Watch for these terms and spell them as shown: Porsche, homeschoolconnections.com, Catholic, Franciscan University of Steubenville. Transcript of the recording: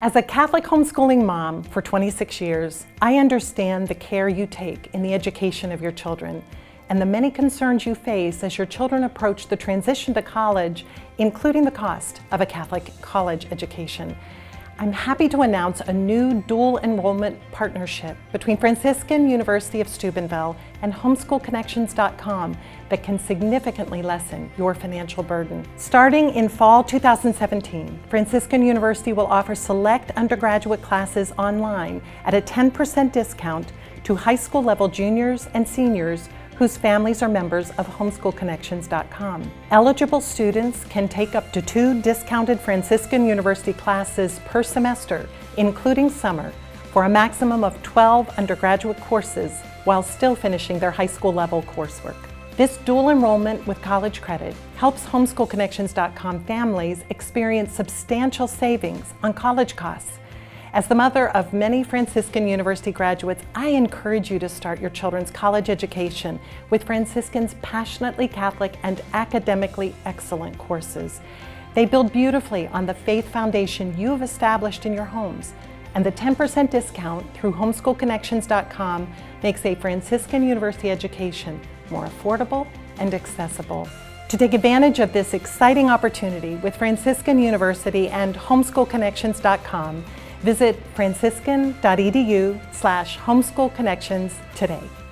As a Catholic homeschooling mom for 26 years, I understand the care you take in the education of your children and the many concerns you face as your children approach the transition to college, including the cost of a Catholic college education. I'm happy to announce a new dual enrollment partnership between Franciscan University of Steubenville and homeschoolconnections.com that can significantly lessen your financial burden. Starting in fall 2017, Franciscan University will offer select undergraduate classes online at a 10% discount to high school level juniors and seniors whose families are members of homeschoolconnections.com. Eligible students can take up to 2 discounted Franciscan University classes per semester, including summer, for a maximum of 12 undergraduate courses while still finishing their high school level coursework. This dual enrollment with college credit helps homeschoolconnections.com families experience substantial savings on college costs. As the mother of many Franciscan University graduates, I encourage you to start your children's college education with Franciscan's passionately Catholic and academically excellent courses. They build beautifully on the faith foundation you've established in your homes, and the 10% discount through homeschoolconnections.com makes a Franciscan University education more affordable and accessible. To take advantage of this exciting opportunity with Franciscan University and homeschoolconnections.com, visit franciscan.edu/homeschoolconnections today.